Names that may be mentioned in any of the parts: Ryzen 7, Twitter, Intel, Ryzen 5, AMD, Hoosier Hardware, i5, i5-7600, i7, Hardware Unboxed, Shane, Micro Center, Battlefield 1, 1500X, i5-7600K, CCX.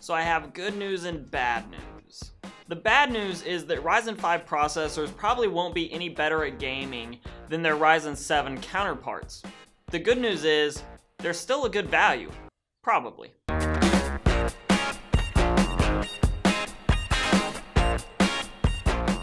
So I have good news and bad news. The bad news is that Ryzen 5 processors probably won't be any better at gaming than their Ryzen 7 counterparts. The good news is they're still a good value, probably.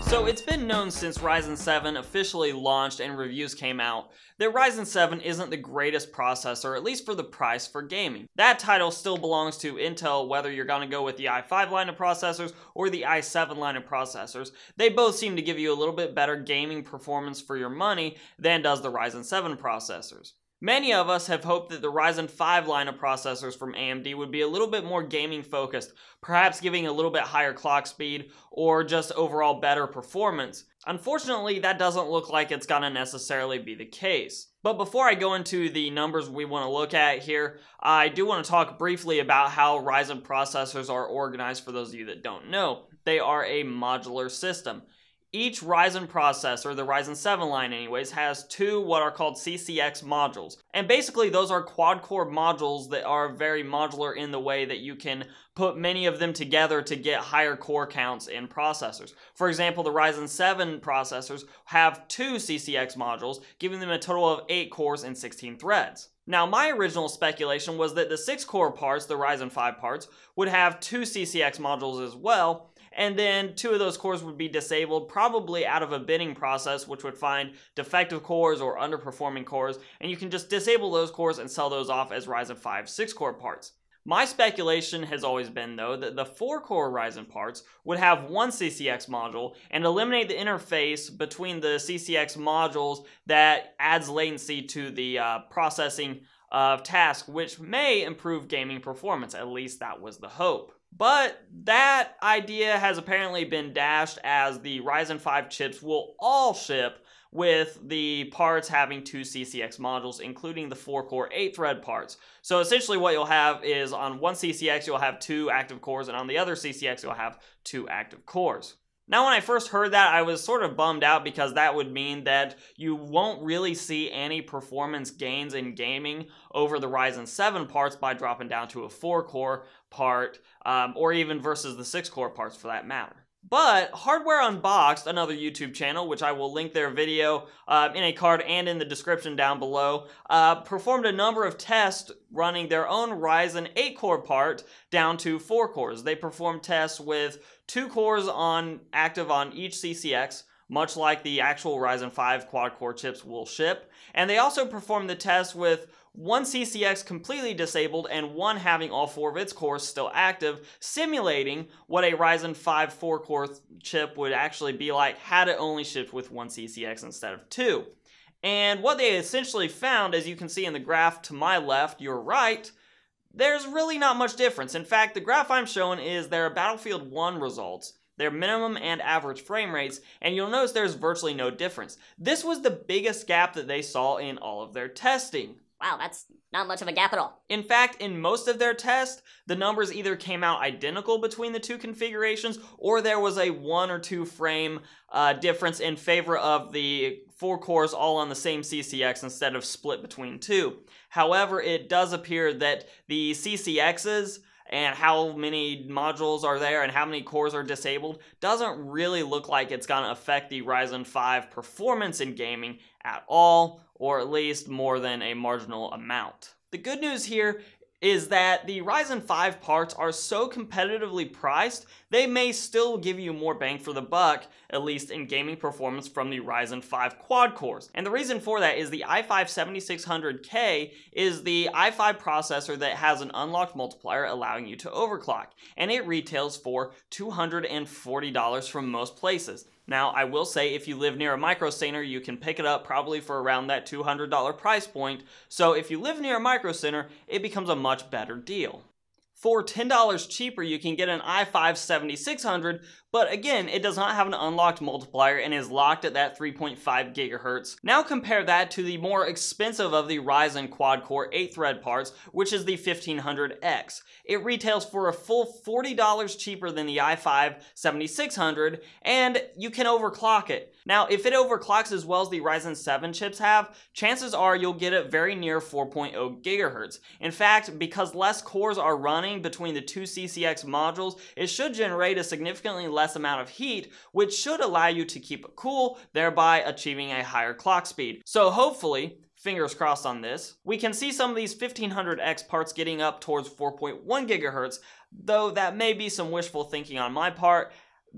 So it's been known since Ryzen 7 officially launched and reviews came out that Ryzen 7 isn't the greatest processor, at least for the price for gaming. That title still belongs to Intel, whether you're gonna go with the i5 line of processors or the i7 line of processors. They both seem to give you a little bit better gaming performance for your money than does the Ryzen 7 processors. Many of us have hoped that the Ryzen 5 line of processors from AMD would be a little bit more gaming focused, perhaps giving a little bit higher clock speed or just overall better performance. Unfortunately, that doesn't look like it's gonna necessarily be the case. But before I go into the numbers we want to look at here, I do want to talk briefly about how Ryzen processors are organized for those of you that don't know. They are a modular system. Each Ryzen processor, the Ryzen 7 line anyways, has two what are called CCX modules. And basically those are quad-core modules that are very modular in the way that you can put many of them together to get higher core counts in processors. For example, the Ryzen 7 processors have two CCX modules, giving them a total of 8 cores and 16 threads. Now, my original speculation was that the 6-core parts, the Ryzen 5 parts, would have two CCX modules as well, and then two of those cores would be disabled, probably out of a binning process, which would find defective cores or underperforming cores, and you can just disable those cores and sell those off as Ryzen 5 6-core parts. My speculation has always been, though, that the 4-core Ryzen parts would have one CCX module and eliminate the interface between the CCX modules that adds latency to the processing of tasks, which may improve gaming performance. At least that was the hope. But that idea has apparently been dashed, as the Ryzen 5 chips will all ship with the parts having two CCX modules, including the 4-core 8-thread parts. So essentially what you'll have is on one CCX you'll have two active cores, and on the other CCX you'll have two active cores. Now, when I first heard that, I was sort of bummed out, because that would mean that you won't really see any performance gains in gaming over the Ryzen 7 parts by dropping down to a 4-core part, or even versus the 6-core parts for that matter. But Hardware Unboxed, another YouTube channel, which I will link their video in a card and in the description down below, performed a number of tests running their own Ryzen 8-core part down to 4 cores. They performed tests with 2 cores active on each CCX, much like the actual Ryzen 5 quad-core chips will ship. And they also performed the test with one CCX completely disabled and one having all 4 of its cores still active, simulating what a Ryzen 5 4-core chip would actually be like had it only shipped with one CCX instead of 2. And what they essentially found, as you can see in the graph to my left, your right, there's really not much difference. In fact, the graph I'm showing is their Battlefield 1 results, their minimum and average frame rates, and you'll notice there's virtually no difference. This was the biggest gap that they saw in all of their testing. Wow, that's not much of a gap at all. In fact, in most of their tests, the numbers either came out identical between the two configurations, or there was a 1 or 2 frame difference in favor of the 4 cores all on the same CCX instead of split between 2. However, it does appear that the CCXs and how many modules are there and how many cores are disabled doesn't really look like it's gonna affect the Ryzen 5 performance in gaming at all, or at least more than a marginal amount. The good news here is that the Ryzen 5 parts are so competitively priced, they may still give you more bang for the buck, at least in gaming performance, from the Ryzen 5 quad cores. And the reason for that is the i5-7600K is the i5 processor that has an unlocked multiplier allowing you to overclock, and it retails for $240 from most places. Now, I will say, if you live near a Micro Center, you can pick it up probably for around that $200 price point. So if you live near a Micro Center, it becomes a much better deal. For $10 cheaper, you can get an i5-7600, but again, it does not have an unlocked multiplier and is locked at that 3.5 gigahertz. Now compare that to the more expensive of the Ryzen quad-core 8-thread parts, which is the 1500X. It retails for a full $40 cheaper than the i5-7600, and you can overclock it. Now, if it overclocks as well as the Ryzen 7 chips have, chances are you'll get it very near 4.0 gigahertz. In fact, because less cores are running, running between the two CCX modules, it should generate a significantly less amount of heat, which should allow you to keep it cool, thereby achieving a higher clock speed. So hopefully, fingers crossed on this, we can see some of these 1500X parts getting up towards 4.1 gigahertz, though that may be some wishful thinking on my part.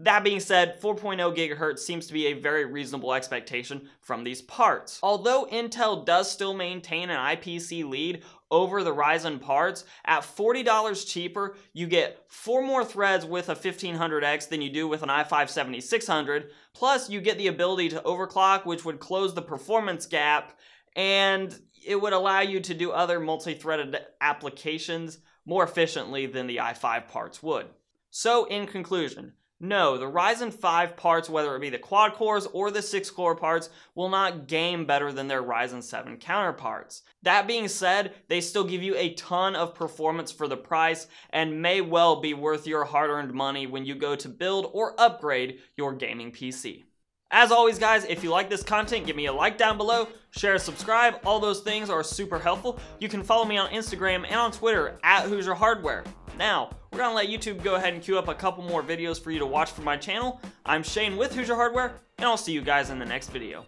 That being said, 4.0 gigahertz seems to be a very reasonable expectation from these parts. Although Intel does still maintain an IPC lead over the Ryzen parts, at $40 cheaper, you get 4 more threads with a 1500X than you do with an i5-7600, plus you get the ability to overclock, which would close the performance gap, and it would allow you to do other multi-threaded applications more efficiently than the i5 parts would. So, in conclusion, no, the Ryzen 5 parts, whether it be the quad cores or the 6-core parts, will not game better than their Ryzen 7 counterparts. That being said, they still give you a ton of performance for the price and may well be worth your hard-earned money when you go to build or upgrade your gaming PC. As always, guys, if you like this content, give me a like down below, share, subscribe, all those things are super helpful. You can follow me on Instagram and on Twitter, @HoosierHardware. Now, we're gonna let YouTube go ahead and queue up a couple more videos for you to watch from my channel. I'm Shane with Hoosier Hardware, and I'll see you guys in the next video.